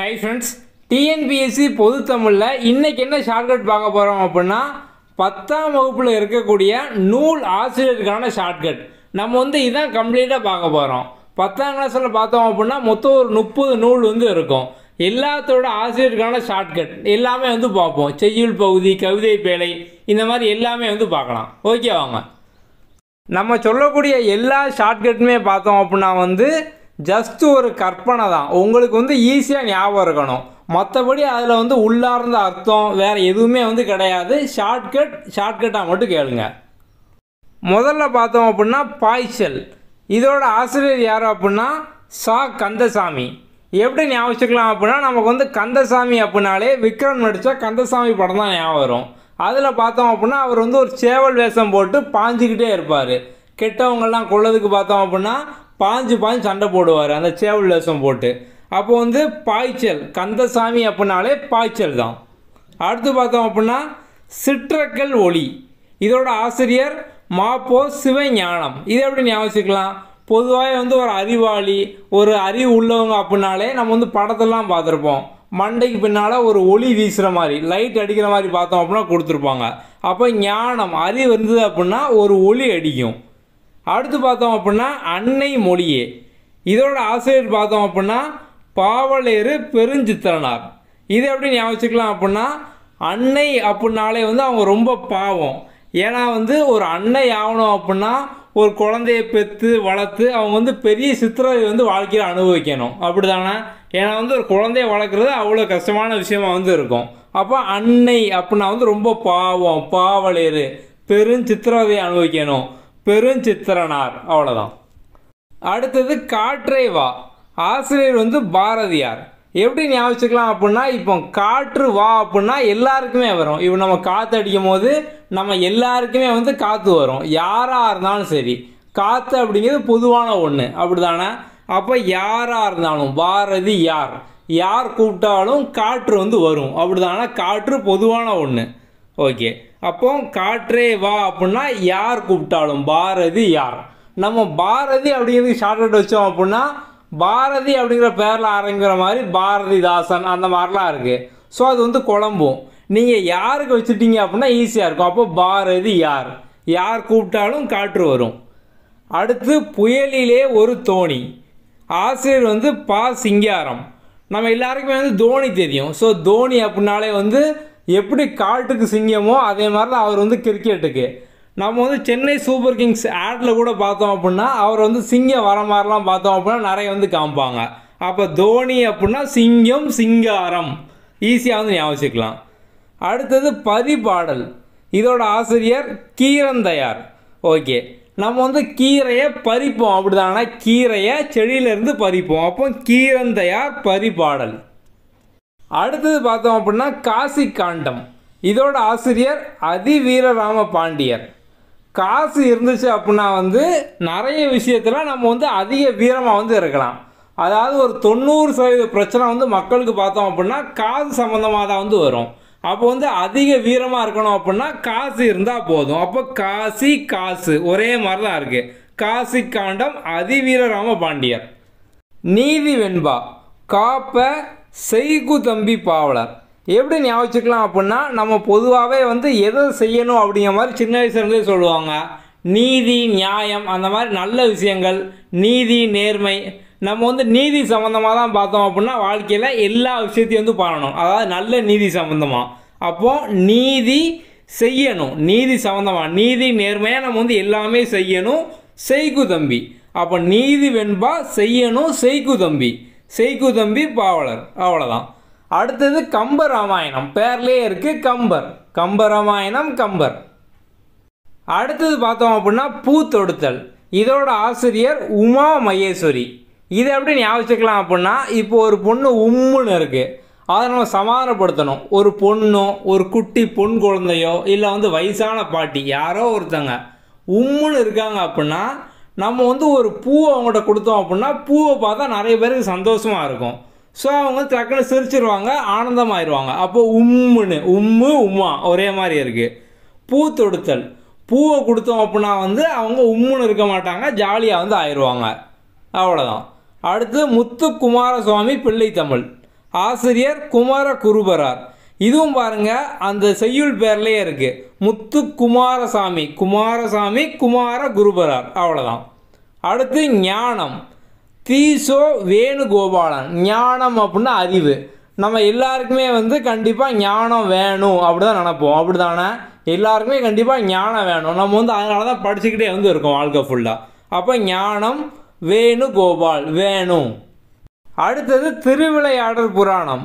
Hi friends, TNPSC பொது தமிழ்ல இன்னைக்கு என்ன ஷார்ட்கட் பார்க்க போறோம் அப்படினா 10ஆம் வகுப்புல இருக்கக்கூடிய நூல் ஆசிரியர்கான ஷார்ட்கட். நம்ம வந்து இதான் கம்ப்ளீட்டா பார்க்க போறோம். 10ஆம் கிளாஸ்ல பார்த்தோம் அப்படினா மொத்தம் ஒரு 30 நூல் வந்து இருக்கும். எல்லாத்தோட ஆசிரியர்கான ஷார்ட்கட் எல்லாமே வந்து பார்ப்போம். செய்யுள் பகுதி, கவிதை பேழை இந்த மாதிரி எல்லாமே வந்து பார்க்கலாம். ஓகே வாங்க. நம்ம சொல்லக்கூடிய எல்லா ஷார்ட்கட்மே பார்த்தோம் அப்படினா வந்து Just ஒரு கற்பனை தான். உங்களுக்கு வந்து ஈஸியா ஞாபகம் இருக்கணும். மத்தபடி அதுல வந்து உள்ளார்ந்த அர்த்தம் வேற எதுவுமே வந்து கிடையாது. ஷார்ட்கட்டா மட்டும் கேளுங்க. முதல்ல பார்த்தோம் அப்படினா பாய்ச்சல். இதோட ஆசிரியர் யார் அப்படினா சா கந்தசாமி. எப்படி ஞாபகம் வச்சுக்கலாம் அப்படினா நமக்கு வந்து கந்தசாமி அப்படினாலே விக்ரம் நடிச்ச கந்தசாமி படம் தான் ஞாபகம் வரும். அதுல பார்த்தோம் அப்படினா அவர் வந்து ஒரு சேவல் வேஷம் போட்டு பாஞ்சிக்கிட்டே இருப்பார். கெட்டவங்க எல்லாம் கொள்ளதுக்கு பார்த்தோம் அப்படினா பாஞ்சு சண்டை போடுவார் அந்த சேவல் வேஷம் போட்டு. அப்போ வந்து பாய்ச்சல் கந்தசாமி அப்படினாலே பாய்ச்சல் தான். அடுத்து பார்த்தோம் அப்படின்னா சிற்றக்கல் ஒளி. இதோட ஆசிரியர் மாப்போ சிவஞானம். இது எப்படி ஞாபகம்? பொதுவாக வந்து ஒரு அறிவாளி, ஒரு அறிவு உள்ளவங்க அப்படின்னாலே நம்ம வந்து படத்தெல்லாம் பார்த்துருப்போம். மண்டைக்கு பின்னால் ஒரு ஒளி வீசுகிற மாதிரி, லைட் அடிக்கிற மாதிரி பார்த்தோம் அப்படின்னா கொடுத்துருப்பாங்க. அப்போ ஞானம் அறிவு இருந்தது அப்படின்னா ஒரு ஒளி அடிக்கும். அடுத்து பார்த்தோம் அப்படின்னா அன்னை மொழியே. இதோட ஆசிரியர் பார்த்தோம் அப்படின்னா பாவலேறு பெருஞ்சித்திரனார். இது எப்படி ஞாபகம் அப்படின்னா அன்னை அப்படின்னாலே வந்து அவங்க ரொம்ப பாவம். ஏன்னா வந்து ஒரு அன்னை ஆகணும் அப்படின்னா ஒரு குழந்தைய பெற்று வளர்த்து அவங்க வந்து பெரிய சித்திரவதை வந்து வாழ்க்கையில் அனுபவிக்கணும், அப்படி தானே? ஏன்னா வந்து ஒரு குழந்தைய வளர்க்குறது அவ்வளோ கஷ்டமான விஷயமா வந்து இருக்கும். அப்போ அன்னை அப்படின்னா வந்து ரொம்ப பாவம், பாவலேறு பெருஞ்சித்திரவதை அனுபவிக்கணும், பெருஞ்சித்திரனார், அவ்வளோதான். அடுத்தது காற்றை வா. ஆசிரியர் வந்து பாரதியார். எப்படி ஞாபகம் அப்படின்னா இப்போ காற்று வா அப்படின்னா எல்லாருக்குமே வரும். இப்போ நம்ம காற்று அடிக்கும் போது நம்ம எல்லாருக்குமே வந்து காற்று வரும், யாராக இருந்தாலும் சரி. காற்று அப்படிங்கிறது பொதுவான ஒன்று, அப்படி தானே? அப்போ யாராக இருந்தாலும் பாரதி யார், யார் கூப்பிட்டாலும் காற்று வந்து வரும், அப்படி தானே? காற்று பொதுவான ஒன்று. ஓகே, அப்போ காற்றே வா அப்படின்னா யார் கூப்பிட்டாலும் பாரதி யார். நம்ம பாரதி அப்படிங்கிறது ஷார்ட்கட் வச்சோம் அப்படின்னா பாரதி அப்படிங்கிற பேரில் ஆரம்பிக்கிற மாதிரி பாரதிதாசன் அந்த மாதிரிலாம் இருக்குது. ஸோ அது வந்து குழம்பும். நீங்கள் யாருக்கு வச்சுட்டீங்க அப்படின்னா ஈஸியாக இருக்கும். அப்போ பாரதி யார், யார் கூப்பிட்டாலும் காற்று வரும். அடுத்து புயலிலே ஒரு தோணி. ஆசிரியர் வந்து பா சிங்காரம். நம்ம எல்லாருக்குமே வந்து தோணி தெரியும். ஸோ தோனி அப்படின்னாலே வந்து எப்படி காட்டுக்கு சிங்கமோ அதே மாதிரி தான் அவர் வந்து கிரிக்கெட்டுக்கு. நம்ம வந்து சென்னை சூப்பர் கிங்ஸ் ஆட்டில் கூட பார்த்தோம் அப்படின்னா அவர் வந்து சிங்கம் வர மாதிரிலாம் பார்த்தோம் அப்படின்னா நிறைய வந்து காமிப்பாங்க. அப்போ தோனி அப்படின்னா சிங்கம் சிங்காரம், ஈஸியாக வந்து ஞாபகம். அடுத்தது பரிபாடல். இதோட ஆசிரியர் கீரந்தையார். ஓகே, நம்ம வந்து கீரையை பறிப்போம், அப்படி தானே? கீரையை செடியிலேருந்து பறிப்போம். அப்போ கீரந்தையார் பரிபாடல். அடுத்தது பார்த்தோம் அப்படின்னா காசி காண்டம். இதோட ஆசிரியர் அதிவீரராம பாண்டியர். காசு இருந்துச்சு அப்படின்னா வந்து நிறைய விஷயத்தில் நம்ம வந்து அதிக வீரமாக வந்து இருக்கலாம். அதாவது ஒரு 90% பிரச்சனை வந்து மக்களுக்கு பார்த்தோம் அப்படின்னா காசு சம்மந்தமாக தான் வந்து வரும். அப்போ வந்து அதிக வீரமாக இருக்கணும் அப்படின்னா காசு இருந்தால் போதும். அப்போ காசி காசு ஒரே மாதிரி தான் இருக்குது. காசி காண்டம் அதிவீரராம பாண்டியர். நீதி வெண்பா. காப்ப செய்கு தம்பி பாவலர். எப்படி ஞாபகம் அப்படின்னா நம்ம பொதுவாகவே வந்து எதை செய்யணும் அப்படிங்கிற மாதிரி சின்ன வயசுலேருந்தே சொல்லுவாங்க. நீதி நியாயம் அந்த மாதிரி நல்ல விஷயங்கள், நீதி நேர்மை. நம்ம வந்து நீதி சம்மந்தமாக தான் பார்த்தோம் அப்படின்னா வாழ்க்கையில் எல்லா விஷயத்தையும் வந்து பண்ணணும், அதாவது நல்ல நீதி சம்மந்தமாக. அப்போது நீதி செய்யணும், நீதி சம்மந்தமாக நீதி நேர்மையாக நம்ம வந்து எல்லாமே செய்யணும். செய்கு தம்பி. அப்போ நீதி வெண்பா செய்யணும், செய்கு தம்பி, செய்கு தம்பி பாவலர், அவ்வளோதான். அடுத்தது கம்பராமாயணம். பேர்லேயே இருக்குது கம்பர், கம்பராமாயணம் கம்பர். அடுத்தது பார்த்தோம் அப்படின்னா பூத்தொடுத்தல். இதோட ஆசிரியர் உமா மகேஸ்வரி. இதை எப்படி ஞாபகம் அப்படின்னா இப்போ ஒரு பொண்ணு உம்முன்னு இருக்குது, அதை நம்ம சமாதானப்படுத்தணும். ஒரு பொண்ணும் ஒரு குட்டி பொன் குழந்தையோ இல்லை வந்து வயசான பாட்டி யாரோ ஒருத்தங்க உம்முன்னு இருக்காங்க அப்படின்னா நம்ம வந்து ஒரு பூவை அவங்கள்ட்ட கொடுத்தோம் அப்படின்னா பூவை பார்த்தா நிறைய பேருக்கு சந்தோஷமாக இருக்கும். ஸோ அவங்க டக்குன்னு சிரிச்சிருவாங்க, ஆனந்தமாகிடுவாங்க. அப்போது உம்முன்னு உம்மு உம்மா ஒரே மாதிரி இருக்குது. பூ தொடுத்தல். பூவை கொடுத்தோம் அப்படின்னா வந்து அவங்க உம்முன்னு இருக்க மாட்டாங்க, ஜாலியாக வந்து ஆயிடுவாங்க, அவ்வளோதான். அடுத்து முத்துக்குமாரசுவாமி பிள்ளை தமிழ். ஆசிரியர் குமார குருபரார். இதுவும் பாருங்க அந்த செய்யுள் பேர்லேயே இருக்கு, முத்து குமாரசாமி, குமாரசாமி குமார குருபரார், அவ்வளோதான். அடுத்து ஞானம், தீசோ வேணுகோபாலன். ஞானம் அப்படின்னா அறிவு. நம்ம எல்லாருக்குமே கண்டிப்பாக ஞானம் வேணும் அப்படி தான் நினைப்போம், அப்படி தானே? எல்லாருக்குமே கண்டிப்பாக ஞானம் வேணும், நம்ம அதனால தான் படிச்சுக்கிட்டே இருக்கோம் வாழ்க்கை ஃபுல்லாக. அப்போ ஞானம் வேணுகோபால், வேணும். அடுத்தது திருவிளையாடல் புராணம்,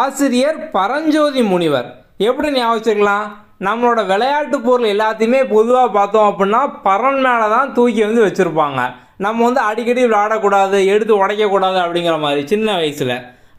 ஆசிரியர் பரஞ்சோதி முனிவர். எப்படி ஞாபகம் வச்சுக்கலாம், நம்மளோட விளையாட்டு பொருள் எல்லாத்தையுமே பொதுவாக பார்த்தோம் அப்படின்னா பரன் மேலே தான் தூக்கி வச்சுருப்பாங்க. நம்ம அடிக்கடி விளையாடக்கூடாது, எடுத்து உடைக்கக்கூடாது அப்படிங்கிற மாதிரி சின்ன வயசில்.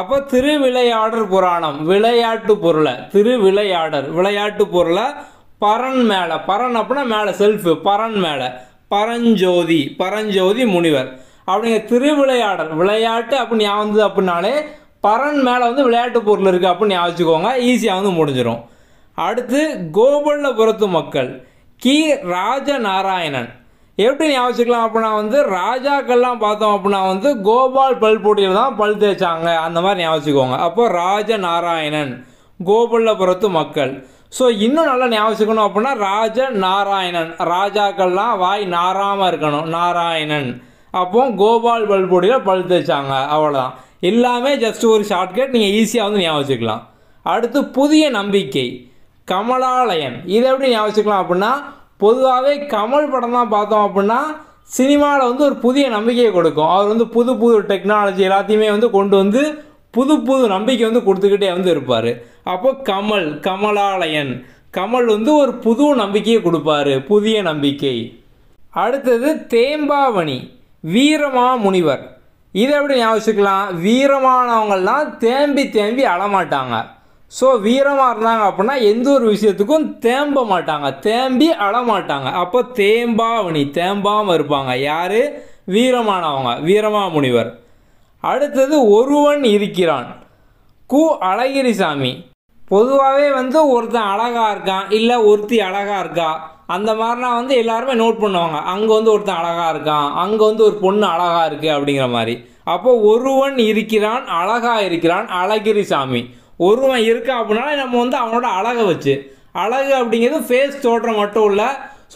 அப்போ திருவிளையாடல் புராணம், விளையாட்டு பொருளை, திருவிளையாடல் விளையாட்டு பொருளை பரன் மேலே, பரன் அப்படின்னா மேலே செல்ஃபு, பரன் மேலே பரஞ்சோதி, பரஞ்சோதி முனிவர் அப்படிங்கிற திருவிளையாடல் விளையாட்டு அப்படின்னு ஞாபகம் வந்தது அப்படின்னாலே பரன் மேலே விளையாட்டு பொருள் இருக்குது அப்படின்னு ஞாபகம் வச்சுக்கோங்க, ஈஸியாக முடிஞ்சிடும். அடுத்து கோபாலபுரத்து மக்கள், கி ராஜநாராயணன். எப்படி ஞாபகம் வச்சுக்கலாம் அப்படின்னா ராஜாக்கள்லாம் பார்த்தோம் அப்படின்னா கோபால் பல் போட்டியில் தான் பல் தேய்ச்சாங்க, அந்த மாதிரி ஞாபகம் வச்சுக்கோங்க. அப்போது ராஜநாராயணன் கோபாலபுரத்து மக்கள். ஸோ இன்னும் நல்லா ஞாபகம் வச்சுக்கணும் அப்படின்னா ராஜநாராயணன், ராஜாக்கள்லாம் வாய் நாராமல் இருக்கணும், நாராயணன். அப்போ கோபால் பல் போட்டியில் பல் தேய்ச்சாங்க, அவ்வளோதான். எல்லாமே ஜஸ்ட் ஒரு ஷார்ட்கட், நீங்கள் ஈஸியாக ஞாபகம் வச்சுக்கலாம். அடுத்து புதிய நம்பிக்கை, கமலாலயன். இதை எப்படி ஞாபகம் வச்சுக்கலாம் அப்படின்னா பொதுவாகவே கமல் படம் தான் பார்த்தோம் அப்படின்னா சினிமாவில் ஒரு புதிய நம்பிக்கையை கொடுக்கும். அவர் புது புது டெக்னாலஜி எல்லாத்தையுமே கொண்டு புது புது நம்பிக்கை கொடுத்துக்கிட்டே இருப்பார். அப்போ கமல், கமலாலயன், கமல் ஒரு புது நம்பிக்கையை கொடுப்பார், புதிய நம்பிக்கை. அடுத்தது தேம்பாவணி, வீரமா முனிவர். இதை எப்படி ஞாபகம் வச்சுக்கலாம், வீரமானவங்கள்லாம் தேம்பி தேம்பி அழமாட்டாங்க. ஸோ வீரமாக இருந்தாங்க அப்படின்னா எந்த ஒரு விஷயத்துக்கும் தேம்ப மாட்டாங்க, தேம்பி அழமாட்டாங்க. அப்போ தேம்பாவணி, தேம்பாமல் இருப்பாங்க. யார்? வீரமானவங்க, வீரமா முனிவர். அடுத்தது ஒருவன் இருக்கிறான், கு அழகிரிசாமி. பொதுவாகவே ஒருத்தன் அழகாக இருக்கான், இல்லை ஒருத்தி அழகாக இருக்கா, அந்த மாதிரினா எல்லாருமே நோட் பண்ணுவாங்க, அங்கே ஒருத்தன் அழகாக இருக்கான், அங்கே ஒரு பொண்ணு அழகாக இருக்குது அப்படிங்கிற மாதிரி. அப்போது ஒருவன் இருக்கிறான், அழகாக இருக்கிறான், அழகிரிசாமி. ஒருவன் இருக்கா அப்படின்னால நம்ம அவனோட அழகை வச்சு, அழகு அப்படிங்கிறது ஃபேஸ் தோற்றம் மட்டும் இல்லை,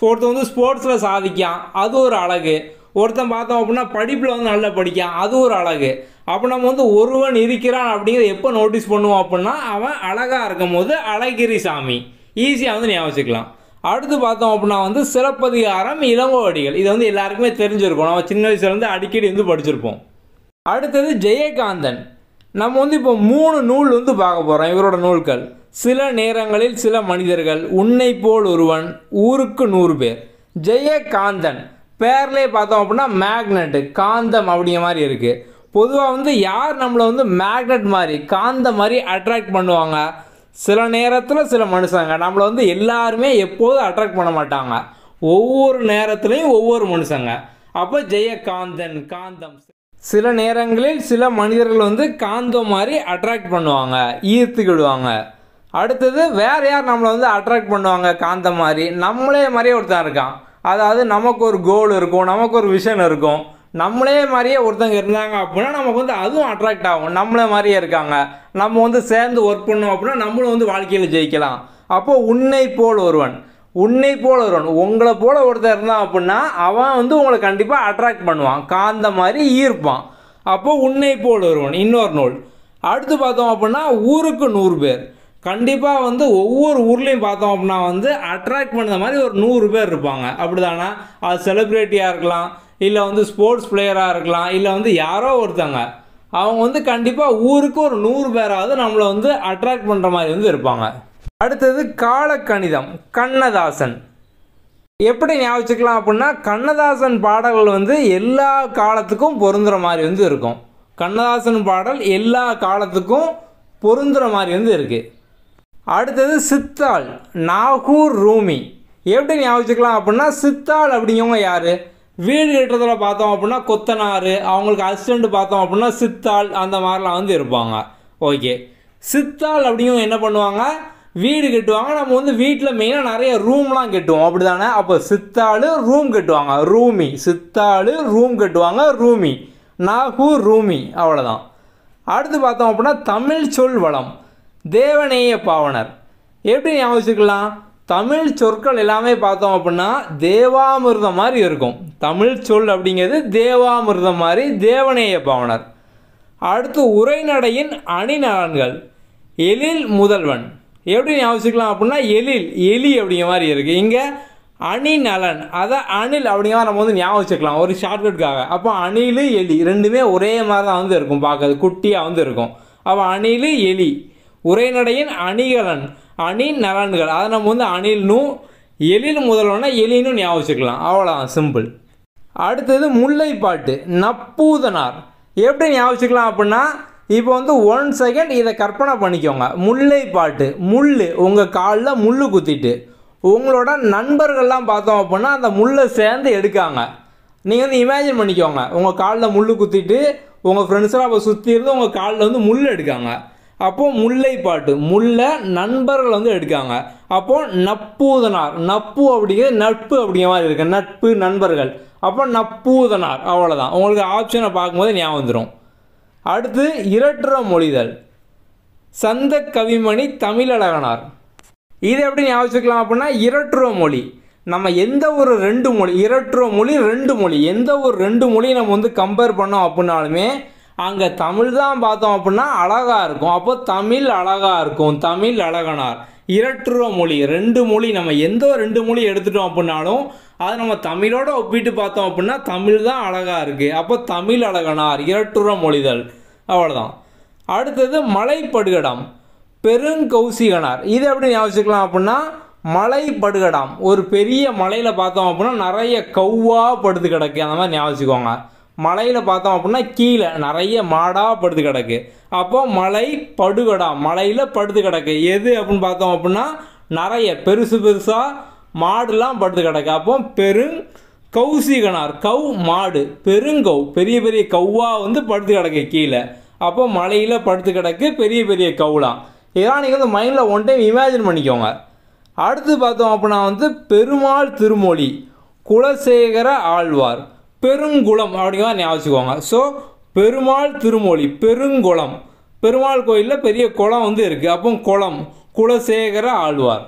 ஒருத்தன் ஸ்போர்ட்ஸில் சாதிக்கான், அது ஒரு அழகு. ஒருத்தன் பார்த்தோம் அப்படின்னா படிப்பில் நல்லா படிக்கான், அது ஒரு அழகு. அப்போ நம்ம ஒருவன் இருக்கிறான் அப்படிங்கிறத எப்போ நோட்டீஸ் பண்ணுவோம் அப்படின்னா அவன் அழகாக இருக்கும் போது, அழகிரிசாமி. ஈஸியாக ஞாபகம் வச்சுக்கலாம். அடுத்து பார்த்தோம் அப்படின்னா சிலப்பதிகாரம், இளங்கோவடிகள். இது எல்லாருக்குமே தெரிஞ்சிருக்கும், நம்ம சின்ன வயசுலேருந்து அடிக்கடி படிச்சிருப்போம். அடுத்தது ஜெயகாந்தன். நம்ம இப்போ 3 நூல் பார்க்க போகிறோம். இவரோட நூல்கள்: சில நேரங்களில் சில மனிதர்கள், உன்னை போல் ஒருவன், ஊருக்கு 100 பேர். ஜெயகாந்தன் பேர்லேயே பார்த்தோம் அப்படின்னா மேக்னெட்டு, காந்தம் அப்படிங்கிற மாதிரி இருக்குது. பொதுவாக யார் நம்மளை மேக்னெட் மாதிரி, காந்த மாதிரி அட்ராக்ட் பண்ணுவாங்க? சில நேரத்தில் சில மனுஷங்க. நம்மளை எல்லாருமே எப்போதும் அட்ராக்ட் பண்ண மாட்டாங்க, ஒவ்வொரு நேரத்துலையும் ஒவ்வொரு மனுஷங்க. அப்போ ஜெயகாந்தன், காந்தம். சில நேரங்களில் சில மனிதர்கள் காந்தம் மாதிரி அட்ராக்ட் பண்ணுவாங்க, ஈர்த்துக்கிடுவாங்க. அடுத்தது வேறு யார் நம்மளை அட்ராக்ட் பண்ணுவாங்க காந்தம் மாதிரி? நம்மளே மாதிரியே ஒருத்தன் இருக்கான். அதாவது நமக்கு ஒரு கோல் இருக்கும், நமக்கு ஒரு விஷன் இருக்கும். நம்மளே மாதிரியே ஒருத்தங்க இருந்தாங்க அப்படின்னா நமக்கு அதுவும் அட்ராக்ட் ஆகும். நம்மளே மாதிரியே இருக்காங்க, நம்ம சேர்ந்து ஒர்க் பண்ணோம் அப்படின்னா நம்மளும் வாழ்க்கையில் ஜெயிக்கலாம். அப்போது உன்னை போல் ஒருவன், உன்னை போல் ஒருவன், உங்களை போல் ஒருத்தர் இருந்தான் அப்படின்னா அவன் உங்களை கண்டிப்பாக அட்ராக்ட் பண்ணுவான், காந்த மாதிரி ஈர்ப்பான். அப்போது உன்னை போல் ஒருவன் இன்னொரு நூல். அடுத்து பார்த்தோம் அப்படின்னா ஊருக்கு 100 பேர். கண்டிப்பாக ஒவ்வொரு ஊர்லேயும் பார்த்தோம் அப்படின்னா அட்ராக்ட் பண்ணுற மாதிரி ஒரு 100 பேர் இருப்பாங்க, அப்படி தானே? அது செலிப்ரிட்டியாக இருக்கலாம், இல்லை ஸ்போர்ட்ஸ் பிளேயராக இருக்கலாம், இல்லை யாரோ ஒருத்தங்க. அவங்க கண்டிப்பாக ஊருக்கு ஒரு 100 பேராவது நம்மளை அட்ராக்ட் பண்ணுற மாதிரி இருப்பாங்க. அடுத்தது காலக்கணிதம், கண்ணதாசன். எப்படி ஞாபகம் வச்சுக்கலாம் அப்படின்னா கண்ணதாசன் பாடல்கள் எல்லா காலத்துக்கும் பொருந்துகிற மாதிரி இருக்கும். கண்ணதாசன் பாடல் எல்லா காலத்துக்கும் பொருந்துகிற மாதிரி இருக்குது. அடுத்தது சித்தாள், நாகூர் ரூமி. எப்படி ஞாபகம் வச்சுக்கலாம் அப்படின்னா சித்தாள் அப்படிங்கவங்க யார்? வீடு கட்டுறதுல பார்த்தோம் அப்படின்னா கொத்தனார், அவங்களுக்கு அசிஸ்டண்ட் பார்த்தோம் அப்படின்னா சித்தாள், அந்த மாதிரிலாம் இருப்பாங்க. ஓகே, சித்தாள் அப்படிங்கவங்க என்ன பண்ணுவாங்க? வீடு கட்டுவாங்க. நம்ம வீட்டில் மெயினாக நிறைய ரூம்லாம் கட்டுவோம், அப்படி தானே? அப்போ சித்தாள் ரூம் கட்டுவாங்க, ரூமி. சித்தாள் ரூம் கட்டுவாங்க, ரூமி. நாகூர் ரூமி, அவ்வளோதான். அடுத்து பார்த்தோம் அப்படின்னா தமிழ் சொல் வளம் தேவநேய பாவனர். எப்படி ஞாபகம் வச்சுக்கலாம், தமிழ் சொற்கள் எல்லாமே பார்த்தோம் அப்படின்னா தேவாமிர்தம் மாதிரி இருக்கும். தமிழ் சொல் அப்படிங்கிறது தேவாமிர்தம் மாதிரி தேவநேய பாவனர். அடுத்து உரைநடையின் அணிநலன்கள் எழில் முதல்வன். எப்படி ஞாபகம் வச்சுக்கலாம் அப்படின்னா எழில் எலி அப்படிங்கிற மாதிரி இருக்குது. இங்கே அணிநலன் அதை அணில் அப்படிங்கிற மாதிரி நம்ம வந்து ஞாபகம் வச்சுக்கலாம் ஒரு ஷார்ட்கட்டுக்காக. அப்போ அணில் எலி ரெண்டுமே ஒரே மாதிரி தான் வந்து இருக்கும், பார்க்கறது குட்டியாக வந்து இருக்கும். அப்போ அணில் எலி. உரைநடையின் அணிகலன் அணிநலன்கள் அதை நம்ம வந்து அணில்னும் எழில் முதல்வனா எலினும் ஞாபகம் வச்சுக்கலாம். அவ்வளோதான், சிம்பிள். அடுத்தது முல்லைப்பாட்டு நப்பூதனார். எப்படி ஞாபகம் வச்சுக்கலாம் அப்படின்னா இப்போ வந்து 1 செகண்ட் இதை கற்பனை பண்ணிக்கோங்க. முல்லைப்பாட்டு முள் உங்கள் காலில் முள் குத்திட்டு உங்களோட நண்பர்கள்லாம் பார்த்தோம் அப்படின்னா அந்த முள்ளை சேர்ந்து எடுக்காங்க. நீங்கள் வந்து இமேஜின் பண்ணிக்கோங்க, உங்கள் காலில் முள் குத்திட்டு உங்கள் ஃப்ரெண்ட்ஸ்லாம் அப்போ சுற்றி இருந்து உங்கள் காலில் வந்து முள் எடுக்காங்க. அப்போது முல்லைப்பாட்டு முல்லை நண்பர்கள் வந்து எடுக்காங்க. அப்போது நப்பூதனார் நப்பு அப்படிங்கிறது நட்பு அப்படிங்கிற மாதிரி இருக்குது, நட்பு நண்பர்கள். அப்போ நப்பூதனார். அவ்வளோதான், உங்களுக்கு ஆப்ஷனை பார்க்கும்போது ஞாபகம் வந்துடும். அடுத்து இரட்டுற மொழிதல் சந்த கவிமணி தமிழழகனார். இது எப்படி ஞாபகம் வச்சுக்கலாம் அப்படின்னா இரட்டுற மொழி. நம்ம எந்த ஒரு ரெண்டு மொழி இரட்டுற மொழி ரெண்டு மொழி எந்த ஒரு ரெண்டு மொழியை நம்ம வந்து கம்பேர் பண்ணோம் அப்படின்னாலுமே அங்கே தமிழ் தான் பார்த்தோம் அப்படின்னா அழகாக இருக்கும். அப்போ தமிழ் அழகாக இருக்கும், தமிழ் அழகனார். இரட்டுற மொழி ரெண்டு மொழி நம்ம எந்த ஒரு ரெண்டு மொழி எடுத்துட்டோம் அப்படின்னாலும் அது நம்ம தமிழோடு ஒப்பிட்டு பார்த்தோம் அப்படின்னா தமிழ் தான் அழகாக இருக்குது. அப்போ தமிழ் அழகனார் இரட்டுற மொழிதல். அவ்வளோதான். அடுத்தது மலைப்படுகடம் பெருங்கௌசிகனார். இது எப்படி ஞாபகம் வச்சுக்கலாம் அப்படின்னா மலைப்படுகடாம். ஒரு பெரிய மலையில் பார்த்தோம் அப்படின்னா நிறைய கௌவா படுத்து கிடக்கு, அந்த மாதிரி ஞாபகம் வச்சுக்கோங்க. மலையில் பார்த்தோம் அப்படின்னா கீழே நிறைய மாடாக படுத்து கிடக்கு. அப்போ மலை படுகடாம் மலையில் படுத்து கிடக்கு எது அப்படின்னு பார்த்தோம் அப்படின்னா நிறைய பெருசு பெருசாக மாடுலாம் படுத்து கிடக்கு. அப்போ பெருங்கௌசிகனார் கவ் மாடு பெருங்கௌ பெரிய பெரிய கௌவா வந்து படுத்து கிடக்கு கீழே. அப்போ மலையில் படுத்து கிடக்கு பெரிய பெரிய கௌலாம். இதெல்லாம் நீங்கள் வந்து மைண்டில் 1 டைம் இமேஜின் பண்ணிக்கோங்க. அடுத்து பார்த்தோம் அப்படின்னா வந்து பெருமாள் திருமொழி குலசேகர ஆழ்வார் பெருங்குளம் அப்படிங்கிற மாதிரி ஞாபகம் வச்சுக்கோங்க. ஸோ பெருமாள் திருமொழி பெருங்குளம் பெருமாள் கோயிலில் பெரிய குளம் வந்து இருக்குது. அப்போ குளம் குலசேகர ஆழ்வார்.